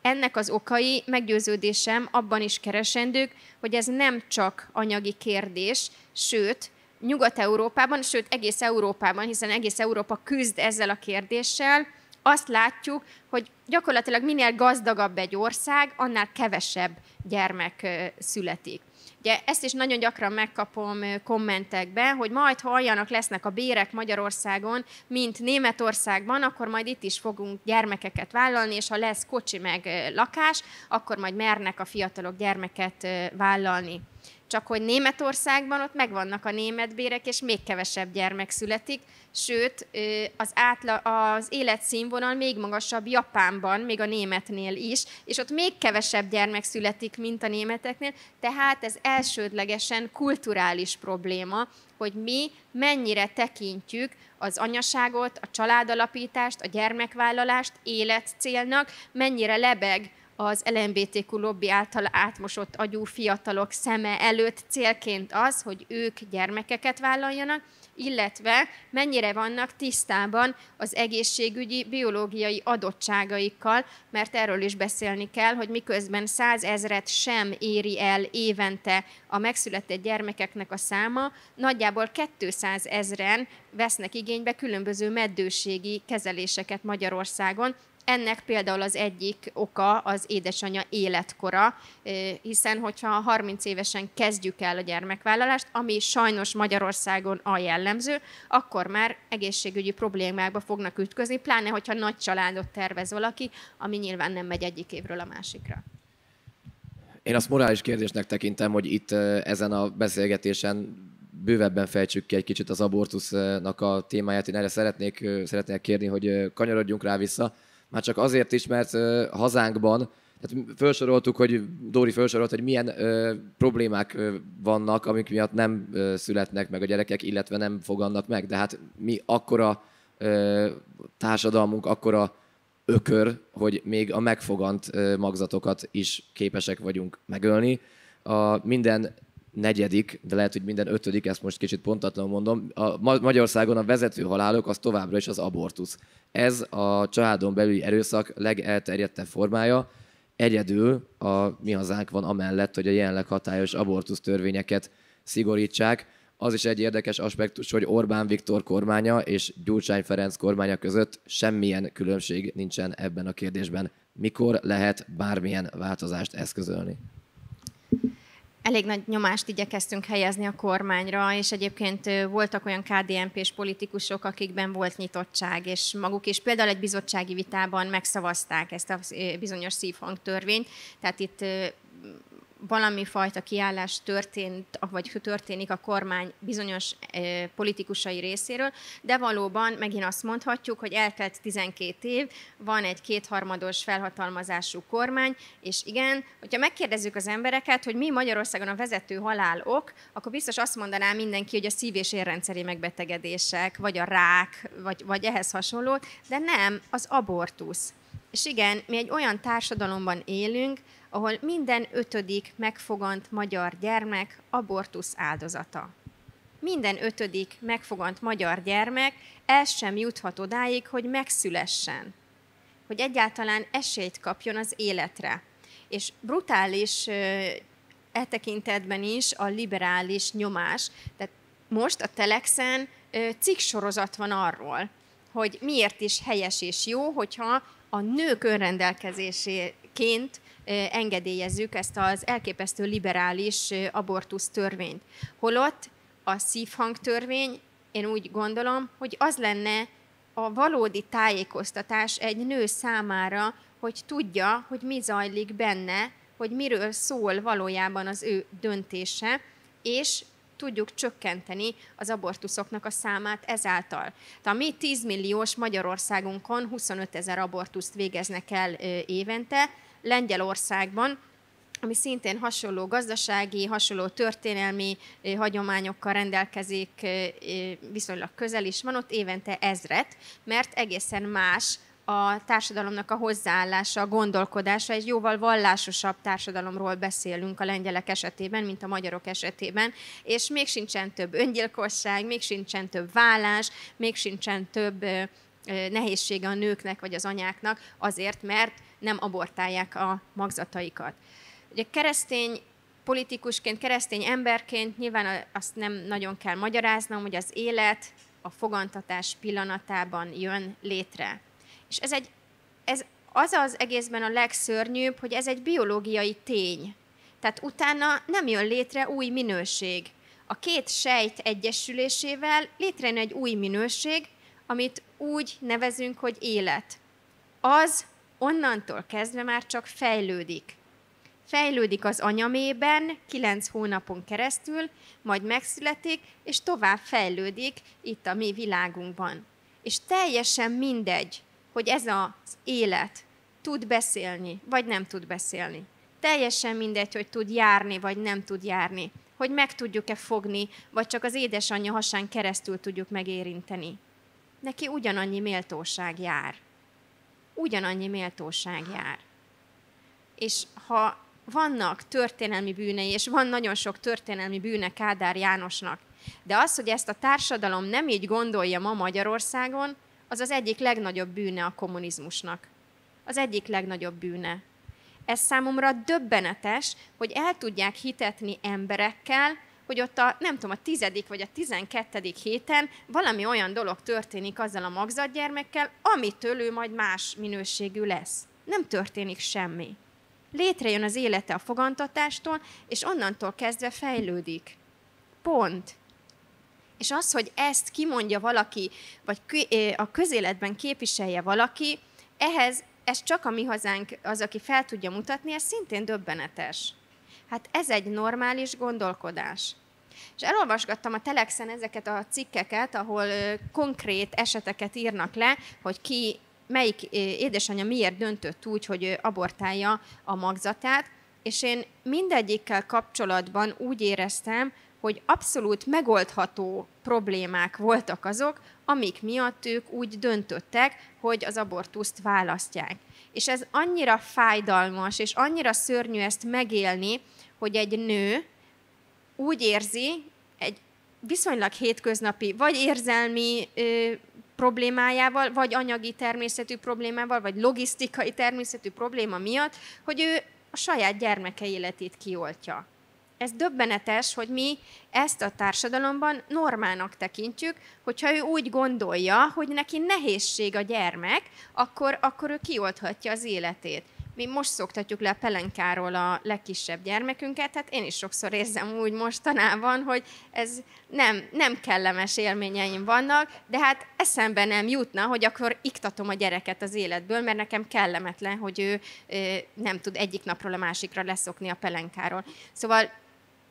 Ennek az okai, meggyőződésem, abban is keresendők, hogy ez nem csak anyagi kérdés, sőt, Nyugat-Európában, sőt, egész Európában, hiszen egész Európa küzd ezzel a kérdéssel, azt látjuk, hogy gyakorlatilag minél gazdagabb egy ország, annál kevesebb gyermek születik. Ugye ezt is nagyon gyakran megkapom kommentekben, hogy majd ha olyanok lesznek a bérek Magyarországon, mint Németországban, akkor majd itt is fogunk gyermekeket vállalni, és ha lesz kocsi meg lakás, akkor majd mernek a fiatalok gyermeket vállalni. Csak hogy Németországban ott megvannak a német bérek, és még kevesebb gyermek születik, sőt az, átla, az életszínvonal még magasabb Japánban, még a németnél is, és ott még kevesebb gyermek születik, mint a németeknél, tehát ez elsődlegesen kulturális probléma, hogy mi mennyire tekintjük az anyaságot, a családalapítást, a gyermekvállalást életcélnak, mennyire lebeg az el em bé té kú lobby által átmosott agyú fiatalok szeme előtt célként az, hogy ők gyermekeket vállaljanak, illetve mennyire vannak tisztában az egészségügyi, biológiai adottságaikkal, mert erről is beszélni kell, hogy miközben százezret sem éri el évente a megszületett gyermekeknek a száma, nagyjából kétszázezren vesznek igénybe különböző meddőségi kezeléseket Magyarországon. Ennek például az egyik oka az édesanyja életkora, hiszen hogyha harminc évesen kezdjük el a gyermekvállalást, ami sajnos Magyarországon a jellemző, akkor már egészségügyi problémákba fognak ütközni, pláne hogyha nagy családot tervez valaki, ami nyilván nem megy egyik évről a másikra. Én azt morális kérdésnek tekintem, hogy itt ezen a beszélgetésen bővebben fejtsük ki egy kicsit az abortusznak a témáját. Én erre szeretnék, szeretnék kérni, hogy kanyarodjunk rá vissza. Már csak azért is, mert hazánkban, tehát felsoroltuk, hogy Dóri felsorolt, hogy milyen ö, problémák ö, vannak, amik miatt nem ö, születnek meg a gyerekek, illetve nem fogannak meg. De hát mi akkora ö, társadalmunk, akkora ökör, hogy még a megfogant ö, magzatokat is képesek vagyunk megölni. A minden negyedik, de lehet, hogy minden ötödik, ezt most kicsit pontatlanul mondom, a Magyarországon a vezető halálok az továbbra is az abortusz. Ez a családon belüli erőszak legelterjedtebb formája. Egyedül a Mi Hazánk van amellett, hogy a jelenleg hatályos abortusz törvényeket szigorítsák. Az is egy érdekes aspektus, hogy Orbán Viktor kormánya és Gyurcsány Ferenc kormánya között semmilyen különbség nincsen ebben a kérdésben. Mikor lehet bármilyen változást eszközölni? Elég nagy nyomást igyekeztünk helyezni a kormányra, és egyébként voltak olyan ká dé en pés politikusok, akikben volt nyitottság, és maguk is például egy bizottsági vitában megszavazták ezt a bizonyos szívhangtörvényt, tehát itt valami fajta kiállás történt, vagy történik a kormány bizonyos politikusai részéről, de valóban megint azt mondhatjuk, hogy eltelt tizenkét év, van egy kétharmados felhatalmazású kormány, és igen, hogyha megkérdezzük az embereket, hogy mi Magyarországon a vezető halál ok, akkor biztos azt mondaná mindenki, hogy a szív- és érrendszeri megbetegedések, vagy a rák, vagy, vagy ehhez hasonló, de nem, az abortusz. És igen, mi egy olyan társadalomban élünk, ahol minden ötödik megfogant magyar gyermek abortusz áldozata. Minden ötödik megfogant magyar gyermek el sem juthat odáig, hogy megszülessen, hogy egyáltalán esélyt kapjon az életre. És brutális e tekintetben is a liberális nyomás. Tehát most a Telexen cikksorozat van arról, hogy miért is helyes és jó, hogyha a nők önrendelkezéséként engedélyezzük ezt az elképesztő liberális abortusz törvényt. Holott a szívhangtörvény, én úgy gondolom, hogy az lenne a valódi tájékoztatás egy nő számára, hogy tudja, hogy mi zajlik benne, hogy miről szól valójában az ő döntése, és tudjuk csökkenteni az abortuszoknak a számát ezáltal. A mi tíz milliós Magyarországunkon huszonöt ezer abortuszt végeznek el évente, Lengyelországban, ami szintén hasonló gazdasági, hasonló történelmi hagyományokkal rendelkezik, viszonylag közel is van, ott évente ezret, mert egészen más a társadalomnak a hozzáállása, a gondolkodása, egy jóval vallásosabb társadalomról beszélünk a lengyelek esetében, mint a magyarok esetében, és még sincsen több öngyilkosság, még sincsen több vállás, még sincsen több nehézsége a nőknek vagy az anyáknak azért, mert nem abortálják a magzataikat. Ugye keresztény politikusként, keresztény emberként nyilván azt nem nagyon kell magyaráznom, hogy az élet a fogantatás pillanatában jön létre. És ez, egy, ez az az egészben a legszörnyűbb, hogy ez egy biológiai tény. Tehát utána nem jön létre új minőség. A két sejt egyesülésével létrejön egy új minőség, amit úgy nevezünk, hogy élet. Az onnantól kezdve már csak fejlődik. Fejlődik az anyamében kilenc hónapon keresztül, majd megszületik, és tovább fejlődik itt a mi világunkban. És teljesen mindegy, hogy ez az élet tud beszélni, vagy nem tud beszélni. Teljesen mindegy, hogy tud járni, vagy nem tud járni. Hogy meg tudjuk-e fogni, vagy csak az édesanyja hasán keresztül tudjuk megérinteni. Neki ugyanannyi méltóság jár. Ugyanannyi méltóság jár. És ha vannak történelmi bűnei, és van nagyon sok történelmi bűne Kádár Jánosnak, de az, hogy ezt a társadalom nem így gondolja ma Magyarországon, az az egyik legnagyobb bűne a kommunizmusnak. Az egyik legnagyobb bűne. Ez számomra döbbenetes, hogy el tudják hitetni emberekkel, hogy ott a, nem tudom, a tizedik vagy a tizenkettedik héten valami olyan dolog történik azzal a magzatgyermekkel, amitől ő majd más minőségű lesz. Nem történik semmi. Létrejön az élete a fogantatástól, és onnantól kezdve fejlődik. Pont. És az, hogy ezt kimondja valaki, vagy a közéletben képviselje valaki, ehhez, ez csak a Mi Hazánk az, aki fel tudja mutatni, ez szintén döbbenetes. Hát ez egy normális gondolkodás. És elolvasgattam a Telexen ezeket a cikkeket, ahol konkrét eseteket írnak le, hogy ki, melyik édesanyja miért döntött úgy, hogy abortálja a magzatát, és én mindegyikkel kapcsolatban úgy éreztem, hogy abszolút megoldható problémák voltak azok, amik miatt ők úgy döntöttek, hogy az abortuszt választják. És ez annyira fájdalmas, és annyira szörnyű ezt megélni, hogy egy nő úgy érzi, egy viszonylag hétköznapi, vagy érzelmi ö, problémájával, vagy anyagi természetű problémával, vagy logisztikai természetű probléma miatt, hogy ő a saját gyermeke életét kioltja. Ez döbbenetes, hogy mi ezt a társadalomban normának tekintjük, hogyha ő úgy gondolja, hogy neki nehézség a gyermek, akkor, akkor ő kiolthatja az életét. Mi most szoktatjuk le a pelenkáról a legkisebb gyermekünket, tehát én is sokszor érzem úgy mostanában, hogy ez nem, nem kellemes élményeim vannak, de hát eszembe nem jutna, hogy akkor iktatom a gyereket az életből, mert nekem kellemetlen, hogy ő nem tud egyik napról a másikra leszokni a pelenkáról. Szóval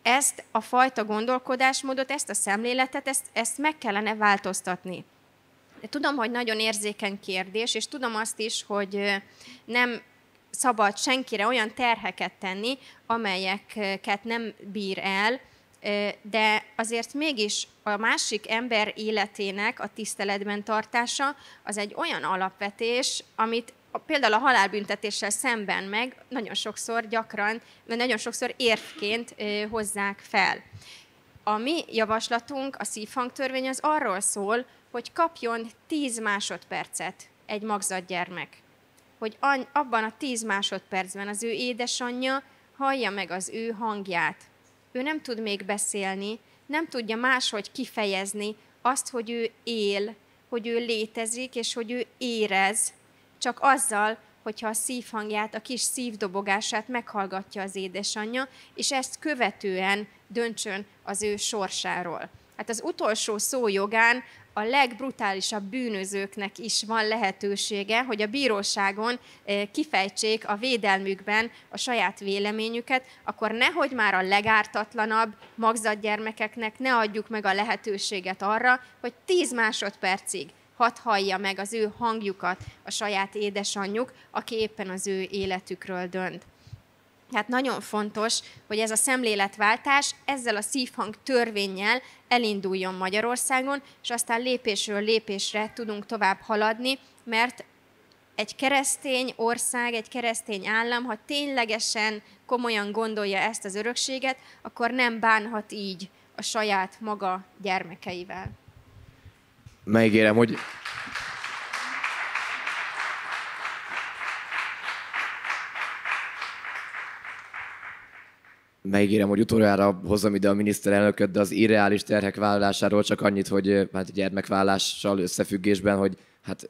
ezt a fajta gondolkodásmódot, ezt a szemléletet, ezt, ezt meg kellene változtatni. De tudom, hogy nagyon érzékeny kérdés, és tudom azt is, hogy nem szabad senkire olyan terheket tenni, amelyeket nem bír el, de azért mégis a másik ember életének a tiszteletben tartása az egy olyan alapvetés, amit például a halálbüntetéssel szemben meg nagyon sokszor gyakran, nagyon sokszor érvként hozzák fel. A mi javaslatunk, a szívhangtörvény az arról szól, hogy kapjon tíz másodpercet egy magzatgyermek, hogy abban a tíz másodpercben az ő édesanyja hallja meg az ő hangját. Ő nem tud még beszélni, nem tudja máshogy kifejezni azt, hogy ő él, hogy ő létezik, és hogy ő érez, csak azzal, hogyha a szívhangját, a kis szívdobogását meghallgatja az édesanyja, és ezt követően döntsön az ő sorsáról. Hát az utolsó szó jogán a legbrutálisabb bűnözőknek is van lehetősége, hogy a bíróságon kifejtsék a védelmükben a saját véleményüket, akkor nehogy már a legártatlanabb magzatgyermekeknek ne adjuk meg a lehetőséget arra, hogy tíz másodpercig hadd hallja meg az ő hangjukat a saját édesanyjuk, aki éppen az ő életükről dönt. Hát nagyon fontos, hogy ez a szemléletváltás ezzel a szívhang törvénnyel elinduljon Magyarországon, és aztán lépésről lépésre tudunk tovább haladni, mert egy keresztény ország, egy keresztény állam, ha ténylegesen komolyan gondolja ezt az örökséget, akkor nem bánhat így a saját maga gyermekeivel. Megígérem, hogy... Megígérem, hogy utoljára hozom ide a miniszterelnököt, de az irreális terhek vállalásáról csak annyit, hogy hát gyermekvállással összefüggésben, hogy hát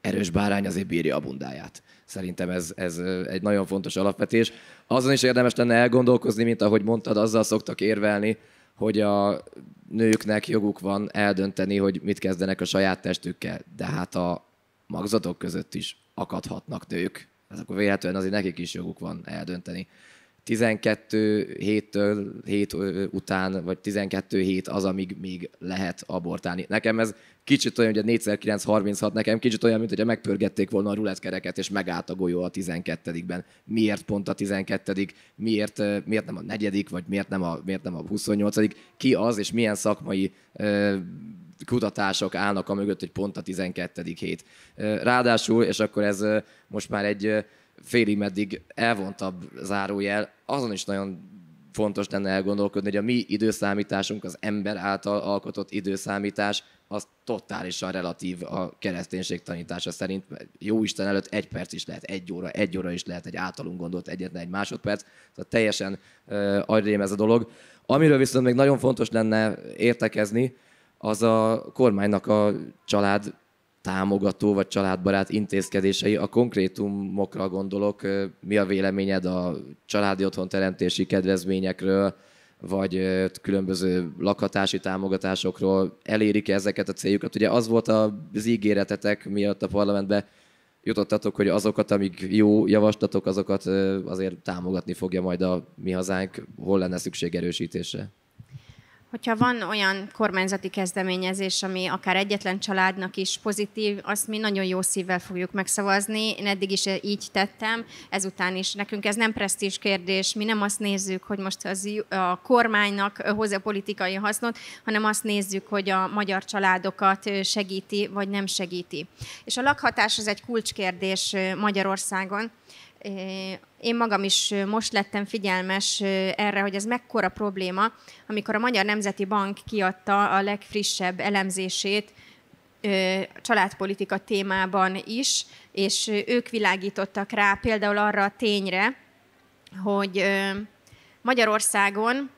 erős bárány azért bírja a bundáját. Szerintem ez, ez egy nagyon fontos alapvetés. Azon is érdemes lenne elgondolkozni, mint ahogy mondtad, azzal szoktak érvelni, hogy a nőknek joguk van eldönteni, hogy mit kezdenek a saját testükkel. De hát a magzatok között is akadhatnak nők. Ez akkor véletlenül azért nekik is joguk van eldönteni. tizenkét héttől hét után, vagy tizenkét hét az, amíg még lehet abortálni. Nekem ez kicsit olyan, hogy a négyszer kilenc harminchat, nekem kicsit olyan, mint hogyha megpörgették volna a rulettkereket, és megállt a golyó a tizenkettedikben. Miért pont a tizenkettedik? Miért, miért nem a negyedik, vagy miért nem a, miért nem a huszonnyolcadik? Ki az, és milyen szakmai kutatások állnak a mögött, hogy pont a tizenkettedik hét. Ráadásul, és akkor ez most már egy... félig meddig elvontabb zárójel, azon is nagyon fontos lenne elgondolkodni, hogy a mi időszámításunk, az ember által alkotott időszámítás, az totálisan relatív a kereszténység tanítása szerint. Jó Isten előtt egy perc is lehet, egy óra, egy óra is lehet, egy általunk gondolt egyetlen egy másodperc, tehát teljesen uh, agyrém ez a dolog. Amiről viszont még nagyon fontos lenne értekezni, az a kormánynak a család támogató vagy családbarát intézkedései, a konkrétumokra gondolok, mi a véleményed a családi otthonteremtési kedvezményekről, vagy különböző lakhatási támogatásokról, elérik-e ezeket a céljukat? Ugye az volt az ígéretetek, miatt a parlamentbe jutottatok, hogy azokat, amik jó javaslatok, azokat azért támogatni fogja majd a Mi Hazánk, hol lenne szükség erősítésre? Hogyha van olyan kormányzati kezdeményezés, ami akár egyetlen családnak is pozitív, azt mi nagyon jó szívvel fogjuk megszavazni. Én eddig is így tettem, ezután is. Nekünk ez nem presztízs kérdés, mi nem azt nézzük, hogy most az a kormánynak hozza politikai hasznot, hanem azt nézzük, hogy a magyar családokat segíti, vagy nem segíti. És a lakhatás az egy kulcskérdés Magyarországon. Én magam is most lettem figyelmes erre, hogy ez mekkora probléma, amikor a Magyar Nemzeti Bank kiadta a legfrissebb elemzését családpolitika témában is, és ők világítottak rá például arra a tényre, hogy Magyarországon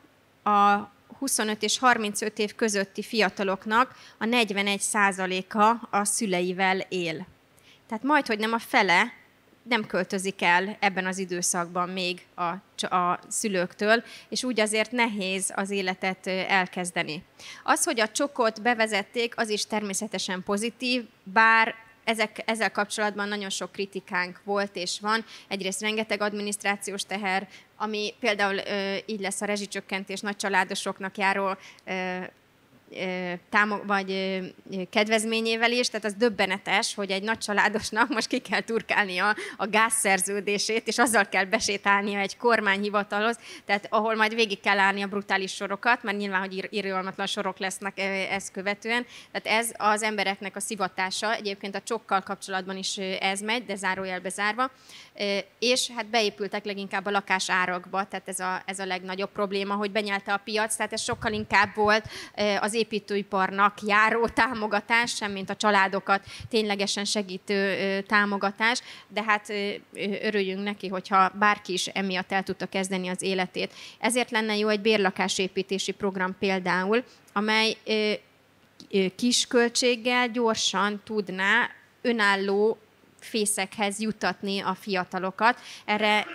a huszonöt és harmincöt év közötti fiataloknak a negyvenegy százaléka a szüleivel él. Tehát majdhogy nem a fele nem költözik el ebben az időszakban még a, a szülőktől, és úgy azért nehéz az életet elkezdeni. Az, hogy a csokot bevezették, az is természetesen pozitív, bár ezek, ezzel kapcsolatban nagyon sok kritikánk volt és van. Egyrészt rengeteg adminisztrációs teher, ami például ö, így lesz a rezsicsökkentés nagy családosoknak járó ö, Támog, vagy kedvezményével is, tehát az döbbenetes, hogy egy nagy családosnak most ki kell turkálnia a gázszerződését, és azzal kell besétálnia egy kormányhivatalhoz, tehát ahol majd végig kell állni a brutális sorokat, mert nyilván, hogy irgalmatlan sorok lesznek ezt követően. Tehát ez az embereknek a szivatása, egyébként a csokkal kapcsolatban is ez megy, de zárójelbe zárva, és hát beépültek leginkább a lakásárakba, tehát ez a, ez a legnagyobb probléma, hogy benyelte a piac, tehát ez sokkal inkább volt az építőiparnak járó támogatás, sem mint a családokat ténylegesen segítő támogatás, de hát örüljünk neki, hogyha bárki is emiatt el tudta kezdeni az életét. Ezért lenne jó egy bérlakásépítési program például, amely kis költséggel gyorsan tudná önálló fészekhez juttatni a fiatalokat. Erre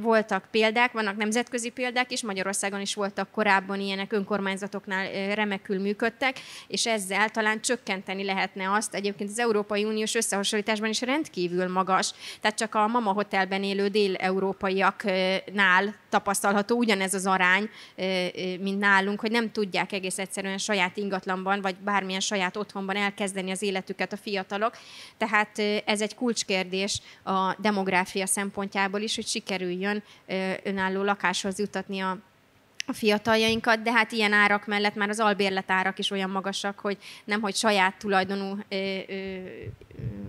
voltak példák, vannak nemzetközi példák is, Magyarországon is voltak korábban ilyenek, önkormányzatoknál remekül működtek, és ezzel talán csökkenteni lehetne azt. Egyébként az Európai Uniós összehasonlításban is rendkívül magas, tehát csak a Mama Hotelben élő dél-európaiaknál tapasztalható ugyanez az arány, mint nálunk, hogy nem tudják egész egyszerűen saját ingatlanban, vagy bármilyen saját otthonban elkezdeni az életüket a fiatalok. Tehát ez egy kulcskérdés a demográfia szempontjából is, hogy sikerüljön önálló lakáshoz juttatni a a fiataljainkat, de hát ilyen árak mellett már az albérletárak is olyan magasak, hogy nemhogy saját tulajdonú ö, ö,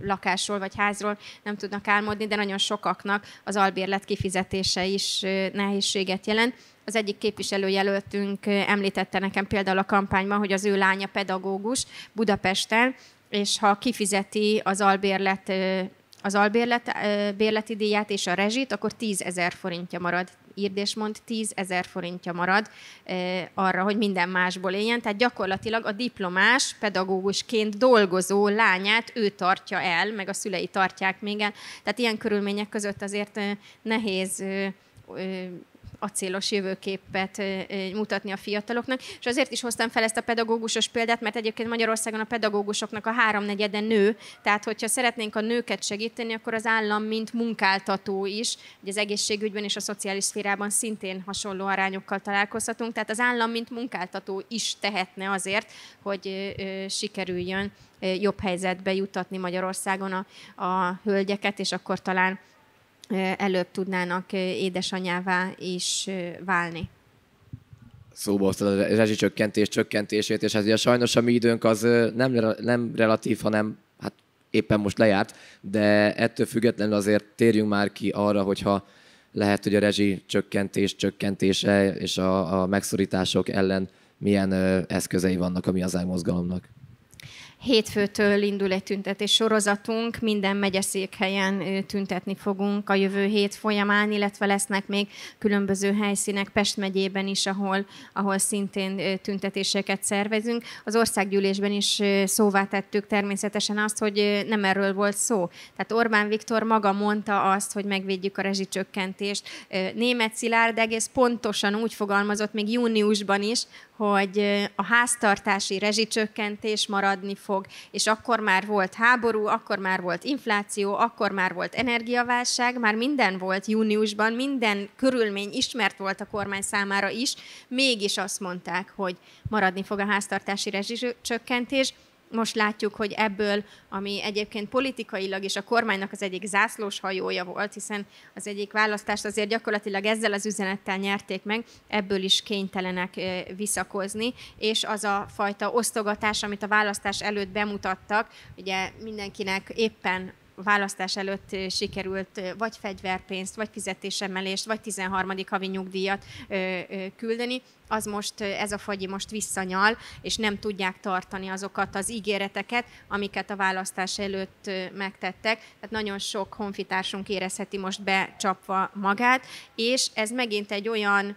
lakásról vagy házról nem tudnak álmodni, de nagyon sokaknak az albérlet kifizetése is nehézséget jelent. Az egyik képviselőjelöltünk említette nekem például a kampányban, hogy az ő lánya pedagógus Budapesten, és ha kifizeti az albérlet az albérlet bérleti díját és a rezsit, akkor tízezer forintja marad. Írd és mond, tízezer forintja marad e, arra, hogy minden másból éljen. Tehát gyakorlatilag a diplomás pedagógusként dolgozó lányát ő tartja el, meg a szülei tartják még el. Tehát ilyen körülmények között azért nehéz e, e, acélos jövőképet mutatni a fiataloknak. És azért is hoztam fel ezt a pedagógusos példát, mert egyébként Magyarországon a pedagógusoknak a háromnegyede nő, tehát hogyha szeretnénk a nőket segíteni, akkor az állam, mint munkáltató is, ugye az egészségügyben és a szociális szférában szintén hasonló arányokkal találkozhatunk, tehát az állam, mint munkáltató is tehetne azért, hogy sikerüljön jobb helyzetbe juttatni Magyarországon a, a hölgyeket, és akkor talán előbb tudnának édesanyává is válni. Szóba hoztad a rezsicsökkentés csökkentését, és ez ugye sajnos a mi időnk az nem, nem relatív, hanem hát éppen most lejárt, de ettől függetlenül azért térjünk már ki arra, hogyha lehet, hogy a rezsicsökkentés csökkentése és a, a megszorítások ellen milyen eszközei vannak a Mi Hazánk Mozgalomnak. Hétfőtől indul egy tüntetés sorozatunk, minden megyeszékhelyen tüntetni fogunk a jövő hét folyamán, illetve lesznek még különböző helyszínek Pest megyében is, ahol, ahol szintén tüntetéseket szervezünk. Az országgyűlésben is szóvá tettük természetesen azt, hogy nem erről volt szó. Tehát Orbán Viktor maga mondta azt, hogy megvédjük a rezsicsökkentést. Németh Szilárd egész pontosan úgy fogalmazott még júniusban is, hogy a háztartási rezsicsökkentés maradni fog, és akkor már volt háború, akkor már volt infláció, akkor már volt energiaválság, már minden volt júniusban, minden körülmény ismert volt a kormány számára is, mégis azt mondták, hogy maradni fog a háztartási rezsicsökkentés. Most látjuk, hogy ebből, ami egyébként politikailag is a kormánynak az egyik zászlós hajója volt, hiszen az egyik választást azért gyakorlatilag ezzel az üzenettel nyerték meg, ebből is kénytelenek visszakozni, és az a fajta osztogatás, amit a választás előtt bemutattak, ugye mindenkinek éppen a választás előtt sikerült vagy fegyverpénzt, vagy fizetésemelést, vagy tizenharmadik havi nyugdíjat küldeni, az most, ez a fagyi most visszanyal, és nem tudják tartani azokat az ígéreteket, amiket a választás előtt megtettek. Tehát nagyon sok honfitársunk érezheti most becsapva magát, és ez megint egy olyan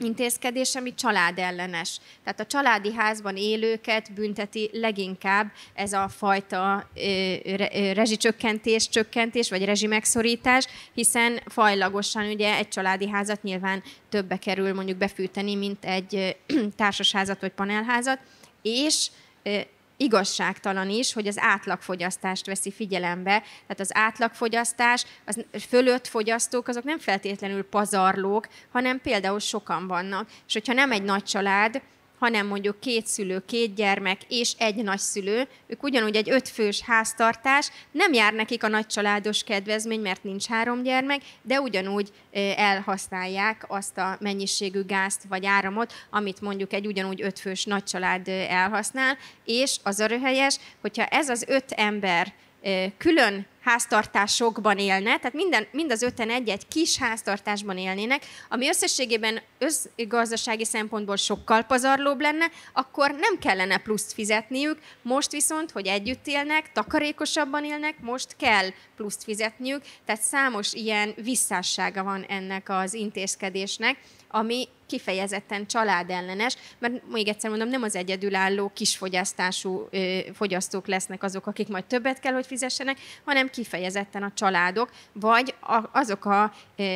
intézkedés, ami családellenes. Tehát a családi házban élőket bünteti leginkább ez a fajta rezsicsökkentés, csökkentés, vagy rezsimegszorítás, hiszen fajlagosan ugye egy családi házat nyilván többe kerül mondjuk befűteni, mint egy társasházat vagy panelházat, és igazságtalan is, hogy az átlagfogyasztást veszi figyelembe. Tehát az átlagfogyasztás, az fölött fogyasztók, azok nem feltétlenül pazarlók, hanem például sokan vannak. És hogyha nem egy nagy család, hanem mondjuk két szülő, két gyermek és egy nagyszülő, ők ugyanúgy egy ötfős háztartás, nem jár nekik a nagycsaládos kedvezmény, mert nincs három gyermek, de ugyanúgy elhasználják azt a mennyiségű gázt vagy áramot, amit mondjuk egy ugyanúgy ötfős nagycsalád elhasznál, és az a röhelyes, hogyha ez az öt ember külön háztartásokban élne, tehát minden, mind az öten egy-egy kis háztartásban élnének, ami összességében összgazdasági szempontból sokkal pazarlóbb lenne, akkor nem kellene pluszt fizetniük, most viszont, hogy együtt élnek, takarékosabban élnek, most kell pluszt fizetniük, tehát számos ilyen visszássága van ennek az intézkedésnek, ami kifejezetten családellenes, mert még egyszer mondom, nem az egyedülálló kisfogyasztású fogyasztók lesznek azok, akik majd többet kell, hogy fizessenek, hanem kifejezetten a családok, vagy azok a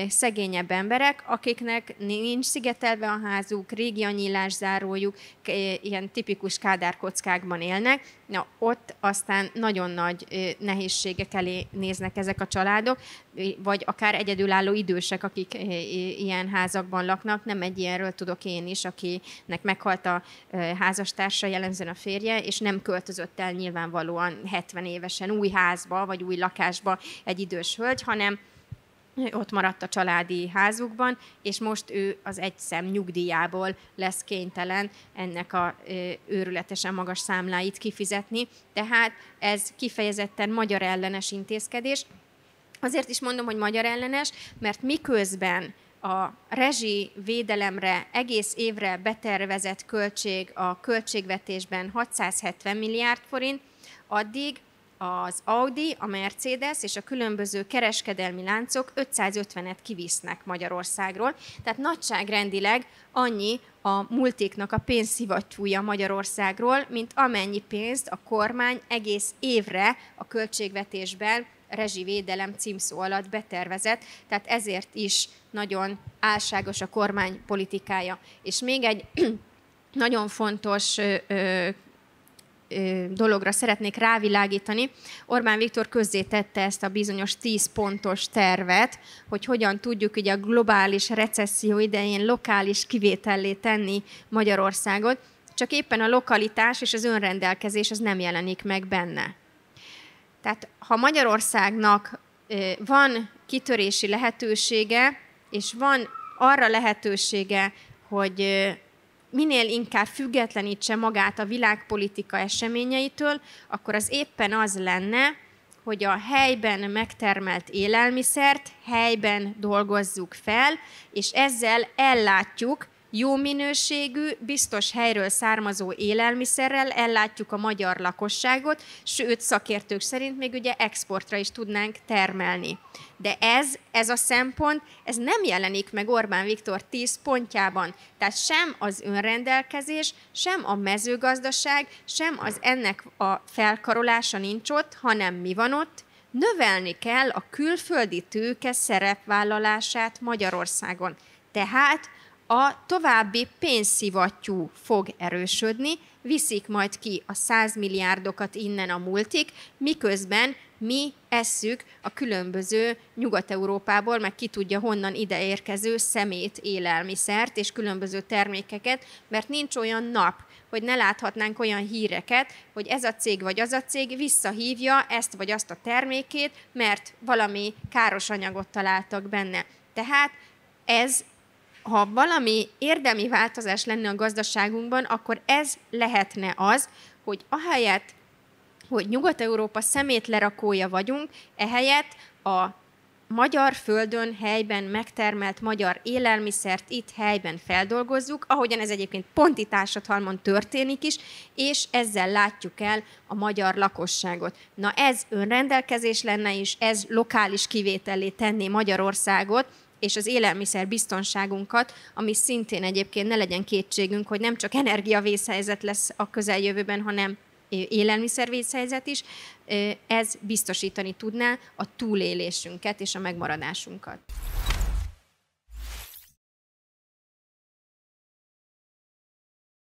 szegényebb emberek, akiknek nincs szigetelve a házuk, régi a nyílászárójuk, ilyen tipikus Kádár kockákban élnek, na ott aztán nagyon nagy nehézségek elé néznek ezek a családok, vagy akár egyedülálló idősek, akik ilyen házakban laknak, nem egy ilyenről tudok én is, akinek meghalt a házastársa, jellemzően a férje, és nem költözött el nyilvánvalóan hetven évesen új házba, vagy új lakásba egy idős hölgy, hanem ott maradt a családi házukban, és most ő az egy szem nyugdíjából lesz kénytelen ennek a őrületesen magas számláit kifizetni. Tehát ez kifejezetten magyar ellenes intézkedés. Azért is mondom, hogy magyar ellenes, mert miközben a rezsi védelemre egész évre betervezett költség a költségvetésben hatszázhetven milliárd forint, addig az Audi, a Mercedes és a különböző kereskedelmi láncok ötszázötvenet kivisznek Magyarországról. Tehát nagyságrendileg annyi a multiknak a pénzszivattyúja Magyarországról, mint amennyi pénzt a kormány egész évre a költségvetésben rezsivédelem címszó alatt betervezett, tehát ezért is nagyon álságos a kormány politikája. És még egy nagyon fontos dologra szeretnék rávilágítani. Orbán Viktor közzétette ezt a bizonyos tíz pontos tervet, hogy hogyan tudjuk ugye a globális recesszió idején lokális kivétellé tenni Magyarországot, csak éppen a lokalitás és az önrendelkezés az nem jelenik meg benne. Tehát ha Magyarországnak van kitörési lehetősége, és van arra lehetősége, hogy minél inkább függetlenítse magát a világpolitika eseményeitől, akkor az éppen az lenne, hogy a helyben megtermelt élelmiszert helyben dolgozzuk fel, és ezzel ellátjuk jó minőségű, biztos helyről származó élelmiszerrel, ellátjuk a magyar lakosságot, sőt szakértők szerint még ugye exportra is tudnánk termelni. De ez, ez a szempont, ez nem jelenik meg Orbán Viktor tíz pontjában. Tehát sem az önrendelkezés, sem a mezőgazdaság, sem az ennek a felkarolása nincs ott, hanem mi van ott? Növelni kell a külföldi tőke szerepvállalását Magyarországon. Tehát a további pénzszivattyú fog erősödni, viszik majd ki a száz milliárdokat innen a multik, miközben mi esszük a különböző Nyugat-Európából, meg ki tudja honnan ideérkező szemét, élelmiszert és különböző termékeket, mert nincs olyan nap, hogy ne láthatnánk olyan híreket, hogy ez a cég vagy az a cég visszahívja ezt vagy azt a termékét, mert valami káros anyagot találtak benne. Tehát ez... ha valami érdemi változás lenne a gazdaságunkban, akkor ez lehetne az, hogy ahelyett, hogy Nyugat-Európa szemétlerakója vagyunk, ehelyett a magyar földön helyben megtermelt magyar élelmiszert itt helyben feldolgozzuk, ahogyan ez egyébként ponti társadalmon történik is, és ezzel látjuk el a magyar lakosságot. Na ez önrendelkezés lenne, és ez lokális kivétellé tenné Magyarországot, és az élelmiszer biztonságunkat, ami szintén egyébként ne legyen kétségünk, hogy nem csak energiavészhelyzet lesz a közeljövőben, hanem élelmiszervészhelyzet is, ez biztosítani tudná a túlélésünket és a megmaradásunkat.